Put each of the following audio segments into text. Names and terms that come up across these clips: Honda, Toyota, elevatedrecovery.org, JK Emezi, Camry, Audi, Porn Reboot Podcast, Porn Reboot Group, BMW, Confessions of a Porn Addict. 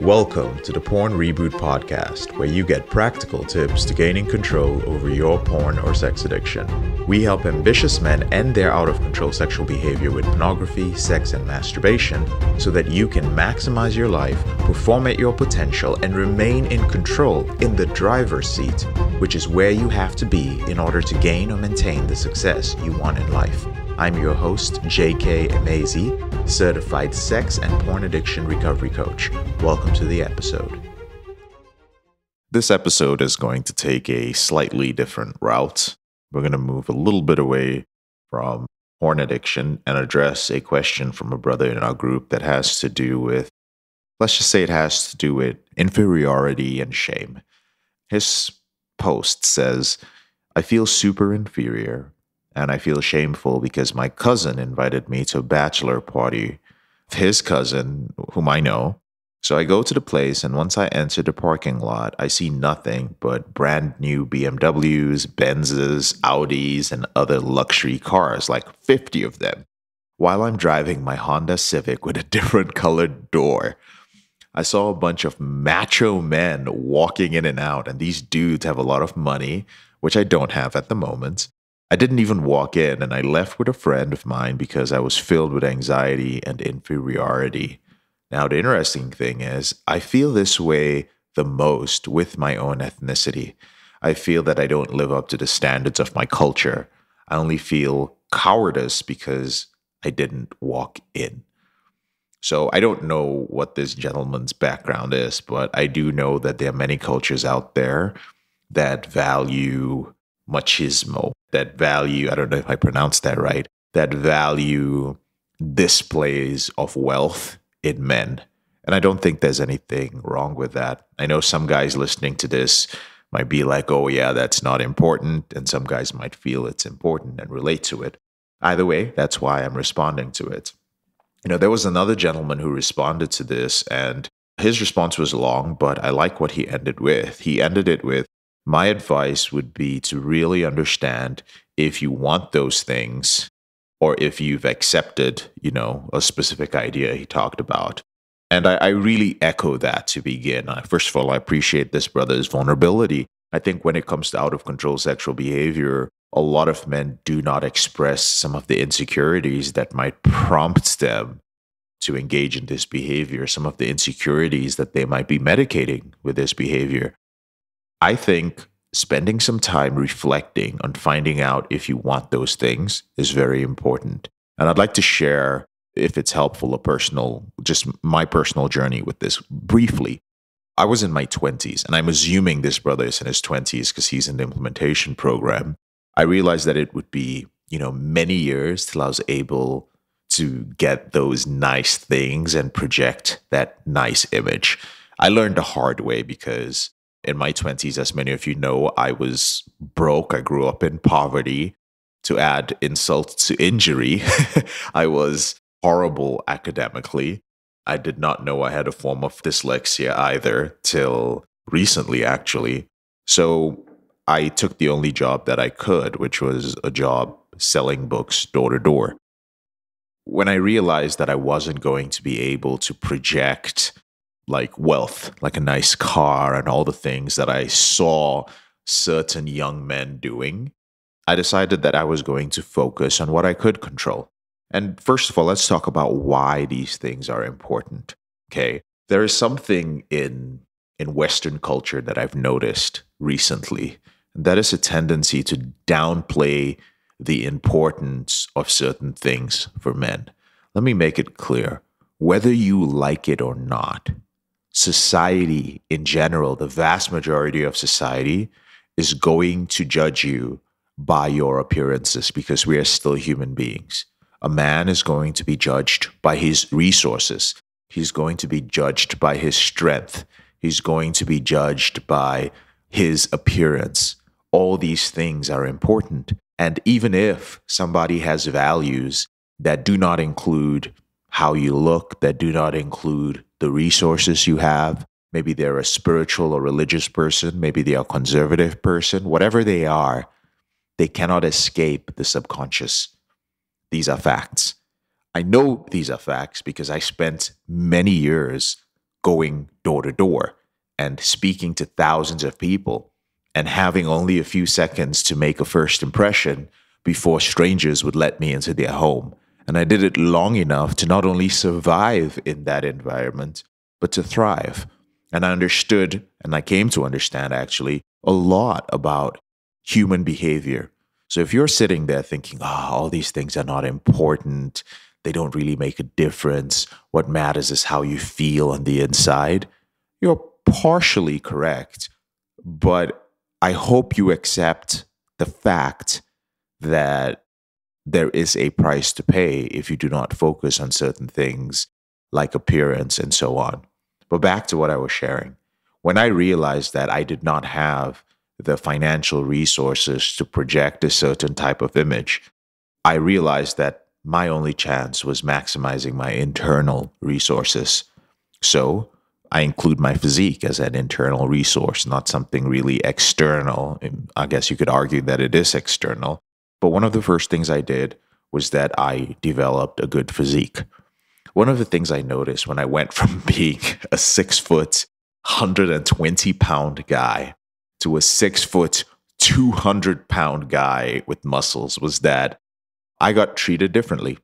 Welcome to the Porn Reboot Podcast, where you get practical tips to gaining control over your porn or sex addiction. We help ambitious men end their out-of-control sexual behavior with pornography, sex, and masturbation so that you can maximize your life, perform at your potential, and remain in control in the driver's seat, which is where you have to be in order to gain or maintain the success you want in life. I'm your host, JK Emezi, certified sex and porn addiction recovery coach. Welcome to the episode. This episode is going to take a slightly different route. We're going to move a little bit away from porn addiction and address a question from a brother in our group that has to do with, let's just say it has to do with inferiority and shame. His post says, I feel super inferior. And I feel shameful because my cousin invited me to a bachelor party, his cousin, whom I know. So I go to the place, and once I enter the parking lot, I see nothing but brand new BMWs, Benzes, Audis, and other luxury cars, like 50 of them, while I'm driving my Honda Civic with a different colored door. I saw a bunch of macho men walking in and out, and these dudes have a lot of money, which I don't have at the moment. I didn't even walk in, and I left with a friend of mine because I was filled with anxiety and inferiority. Now, the interesting thing is, I feel this way the most with my own ethnicity. I feel that I don't live up to the standards of my culture. I only feel cowardice because I didn't walk in. So I don't know what this gentleman's background is, but I do know that there are many cultures out there that value machismo, that value, I don't know if I pronounced that right, that value displays of wealth in men. And I don't think there's anything wrong with that. I know some guys listening to this might be like, oh yeah, that's not important. And some guys might feel it's important and relate to it. Either way, that's why I'm responding to it. You know, there was another gentleman who responded to this, and his response was long, but I like what he ended with. He ended it with, my advice would be to really understand if you want those things or if you've accepted, you know, a specific idea he talked about. And I really echo that to begin. First of all, I appreciate this brother's vulnerability. I think when it comes to out-of-control sexual behavior, a lot of men do not express some of the insecurities that might prompt them to engage in this behavior, some of the insecurities that they might be medicating with this behavior. I think spending some time reflecting on finding out if you want those things is very important. And I'd like to share, if it's helpful, my personal journey with this briefly. I was in my 20s, and I'm assuming this brother is in his 20s because he's in the implementation program. I realized that it would be, you know, many years till I was able to get those nice things and project that nice image. I learned the hard way because in my 20s, as many of you know, I was broke. I grew up in poverty. To add insult to injury, I was horrible academically. I did not know I had a form of dyslexia either till recently, actually. So I took the only job that I could, which was a job selling books door to door. When I realized that I wasn't going to be able to project like wealth, like a nice car and all the things that I saw certain young men doing, I decided that I was going to focus on what I could control. And first of all, let's talk about why these things are important, okay? There is something in Western culture that I've noticed recently, and that is a tendency to downplay the importance of certain things for men. Let me make it clear. Whether you like it or not, society in general, the vast majority of society, is going to judge you by your appearances because we are still human beings. A man is going to be judged by his resources. He's going to be judged by his strength. He's going to be judged by his appearance. All these things are important. And even if somebody has values that do not include how you look, that do not include the resources you have. Maybe they're a spiritual or religious person. Maybe they are a conservative person. Whatever they are, they cannot escape the subconscious. These are facts. I know these are facts because I spent many years going door to door and speaking to thousands of people and having only a few seconds to make a first impression before strangers would let me into their home. And I did it long enough to not only survive in that environment, but to thrive. And I understood, and I came to understand actually, a lot about human behavior. So if you're sitting there thinking, all these things are not important, they don't really make a difference, what matters is how you feel on the inside, you're partially correct. But I hope you accept the fact that there is a price to pay if you do not focus on certain things like appearance and so on. But back to what I was sharing. When I realized that I did not have the financial resources to project a certain type of image, I realized that my only chance was maximizing my internal resources. So I include my physique as an internal resource, not something really external. I guess you could argue that it is external. But one of the first things I did was that I developed a good physique. One of the things I noticed when I went from being a 6 foot, 120-pound guy to a 6 foot, 200-pound guy with muscles was that I got treated differently.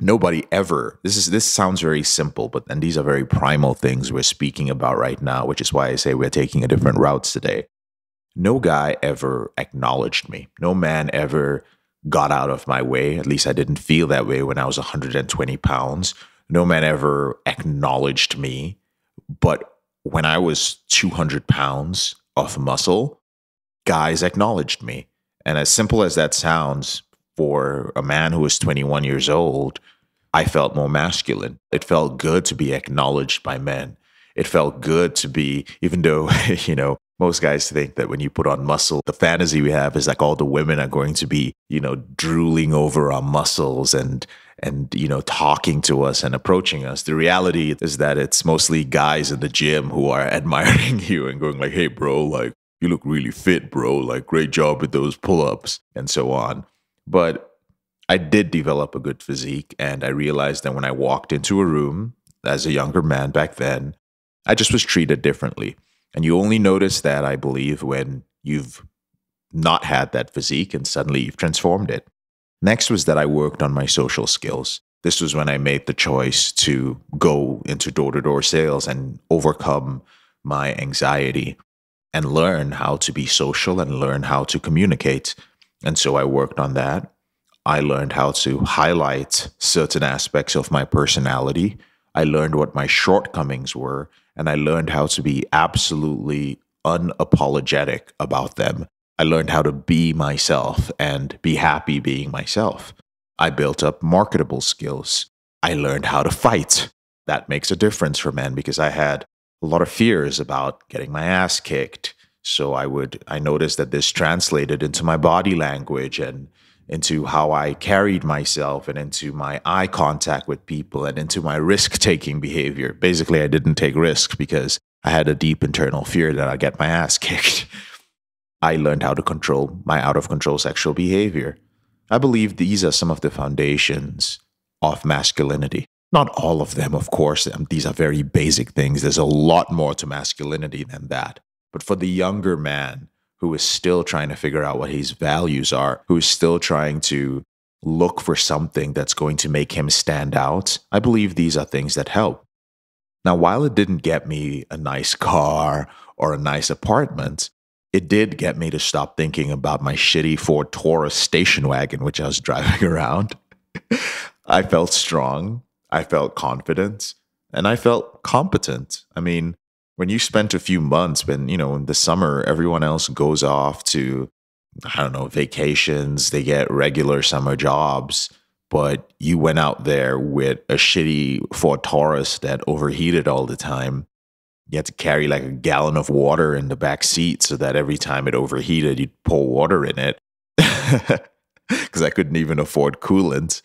Nobody ever, this sounds very simple, but these are very primal things we're speaking about right now, which is why I say we're taking a different routes today. No guy ever acknowledged me. No man ever got out of my way. At least I didn't feel that way when I was 120 pounds. No man ever acknowledged me. But when I was 200 pounds of muscle, guys acknowledged me. And as simple as that sounds, for a man who was 21 years old, I felt more masculine. It felt good to be acknowledged by men. It felt good to be, even though, most guys think that when you put on muscle, the fantasy we have is like all the women are going to be, drooling over our muscles and talking to us and approaching us. The reality is that it's mostly guys in the gym who are admiring you and going like, hey, bro, like you look really fit, bro, like great job with those pull-ups and so on. But I did develop a good physique, and I realized that when I walked into a room as a younger man back then, I just was treated differently. And you only notice that, I believe, when you've not had that physique and suddenly you've transformed it. Next was that I worked on my social skills. This was when I made the choice to go into door-to-door sales and overcome my anxiety and learn how to be social and learn how to communicate. And so I worked on that. I learned how to highlight certain aspects of my personality. I learned what my shortcomings were, and I learned how to be absolutely unapologetic about them. I learned how to be myself and be happy being myself. I built up marketable skills. I learned how to fight. That makes a difference for men because I had a lot of fears about getting my ass kicked. So I noticed that this translated into my body language and into how I carried myself and into my eye contact with people and into my risk-taking behavior. Basically, I didn't take risks because I had a deep internal fear that I'd get my ass kicked. I learned how to control my out-of-control sexual behavior. I believe these are some of the foundations of masculinity. Not all of them, of course. These are very basic things. There's a lot more to masculinity than that. But for the younger man, who is still trying to figure out what his values are, who is still trying to look for something that's going to make him stand out, I believe these are things that help. Now, while it didn't get me a nice car or a nice apartment, it did get me to stop thinking about my shitty Ford Taurus station wagon, which I was driving around. I felt strong, I felt confident, and I felt competent. I mean, when you spent a few months, in the summer, everyone else goes off to, vacations, they get regular summer jobs, but you went out there with a shitty Ford Taurus that overheated all the time. You had to carry like a gallon of water in the back seat so that every time it overheated, you'd pour water in it because I couldn't even afford coolant.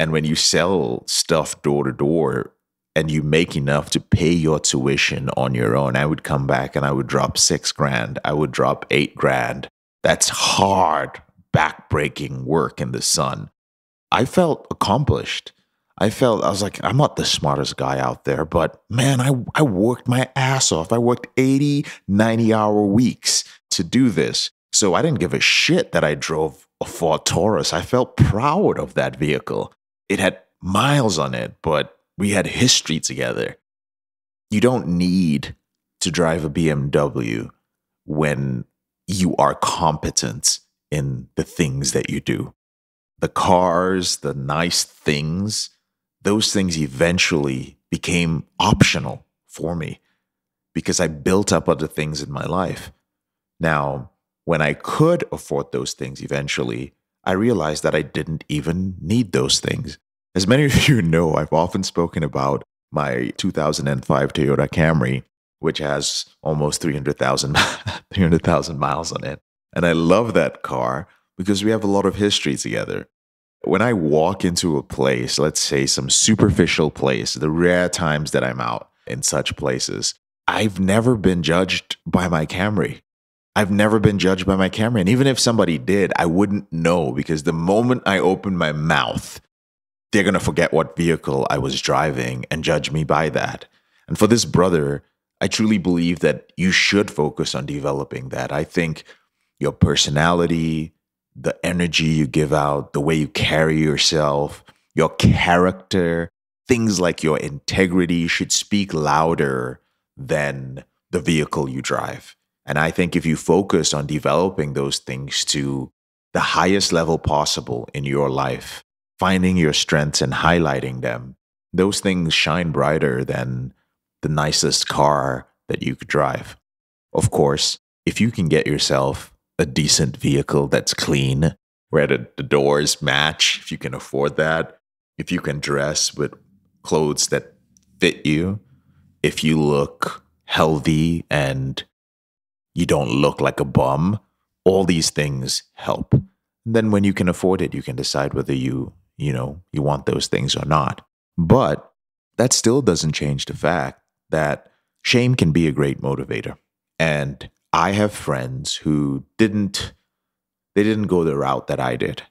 And when you sell stuff door to door, and you make enough to pay your tuition on your own, I would come back and I would drop $6,000. I would drop $8,000. That's hard, backbreaking work in the sun. I felt accomplished. I was like, I'm not the smartest guy out there, but man, I worked my ass off. I worked 80, 90-hour weeks to do this. So I didn't give a shit that I drove a Ford Taurus. I felt proud of that vehicle. It had miles on it, but we had history together. You don't need to drive a BMW when you are competent in the things that you do. The cars, the nice things, those things eventually became optional for me because I built up other things in my life. Now, when I could afford those things eventually, I realized that I didn't even need those things. As many of you know, I've often spoken about my 2005 Toyota Camry, which has almost 300,000 miles on it. And I love that car because we have a lot of history together. When I walk into a place, let's say some superficial place, the rare times that I'm out in such places, I've never been judged by my Camry. And even if somebody did, I wouldn't know, because the moment I open my mouth, they're going to forget what vehicle I was driving and judge me by that. And for this brother, I truly believe that you should focus on developing that. I think your personality, the energy you give out, the way you carry yourself, your character, things like your integrity should speak louder than the vehicle you drive. And I think if you focus on developing those things to the highest level possible in your life, finding your strengths and highlighting them, those things shine brighter than the nicest car that you could drive. Of course, if you can get yourself a decent vehicle that's clean, where the doors match, if you can afford that, if you can dress with clothes that fit you, if you look healthy and you don't look like a bum, all these things help. Then when you can afford it, you can decide whether you want those things or not. But that still doesn't change the fact that shame can be a great motivator. And I have friends who didn't go the route that I did,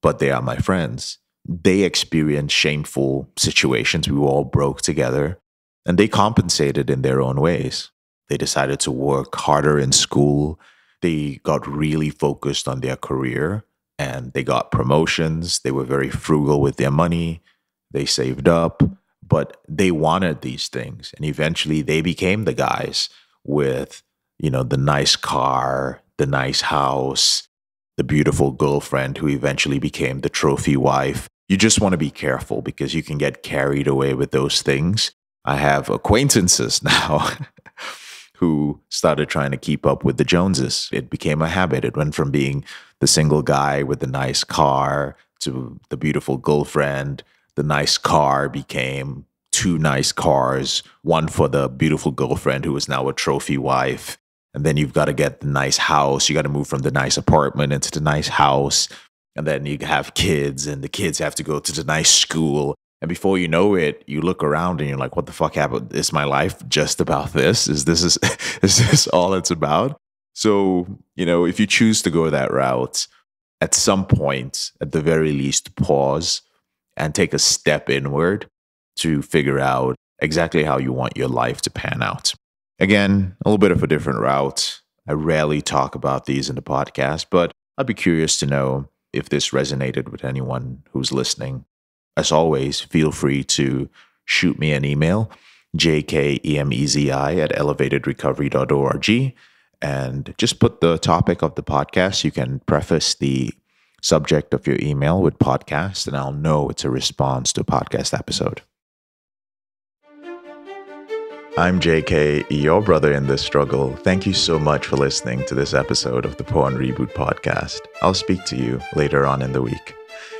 but they are my friends. They experienced shameful situations. We were all broke together, and they compensated in their own ways. They decided to work harder in school. They got really focused on their career, and they got promotions. They were very frugal with their money. They saved up, but they wanted these things. And eventually they became the guys with, the nice car, the nice house, the beautiful girlfriend who eventually became the trophy wife. You just want to be careful because you can get carried away with those things. I have acquaintances now who started trying to keep up with the Joneses. It became a habit. It went from being the single guy with the nice car to the beautiful girlfriend. The nice car became two nice cars, one for the beautiful girlfriend who is now a trophy wife. And then you've got to get the nice house. You got to move from the nice apartment into the nice house. And then you have kids, and the kids have to go to the nice school. And before you know it, you look around and you're like, what the fuck happened? Is my life just about this? Is this all it's about? So, if you choose to go that route, at some point, at the very least, pause and take a step inward to figure out exactly how you want your life to pan out. Again, a little bit of a different route. I rarely talk about these in the podcast, but I'd be curious to know if this resonated with anyone who's listening. As always, feel free to shoot me an email, jkemezi@elevatedrecovery.org, and just put the topic of the podcast. You can preface the subject of your email with podcast, and I'll know it's a response to a podcast episode. I'm JK, your brother in this struggle. Thank you so much for listening to this episode of the Porn Reboot Podcast. I'll speak to you later on in the week.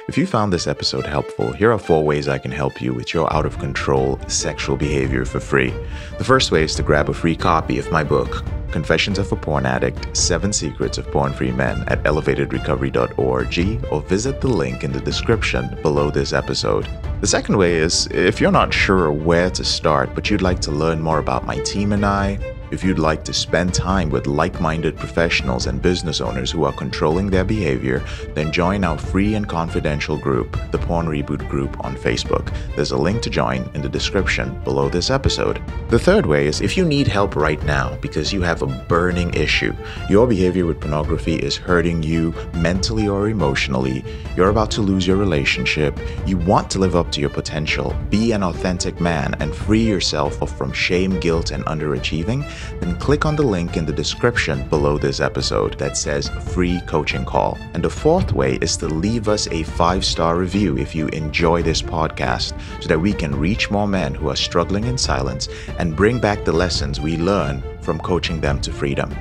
If you found this episode helpful, here are 4 ways I can help you with your out-of-control sexual behavior for free. The first way is to grab a free copy of my book, Confessions of a Porn Addict, 7 Secrets of Porn-Free Men, at elevatedrecovery.org, or visit the link in the description below this episode. The second way is, if you're not sure where to start, but you'd like to learn more about my team and I, If you'd like to spend time with like-minded professionals and business owners who are controlling their behavior, then join our free and confidential group, the Porn Reboot Group on Facebook. There's a link to join in the description below this episode. The third way is if you need help right now because you have a burning issue. Your behavior with pornography is hurting you mentally or emotionally. You're about to lose your relationship. You want to live up to your potential, be an authentic man, and free yourself from shame, guilt, and underachieving, then click on the link in the description below this episode that says free coaching call. And the fourth way is to leave us a 5-star review if you enjoy this podcast so that we can reach more men who are struggling in silence and bring back the lessons we learn from coaching them to freedom.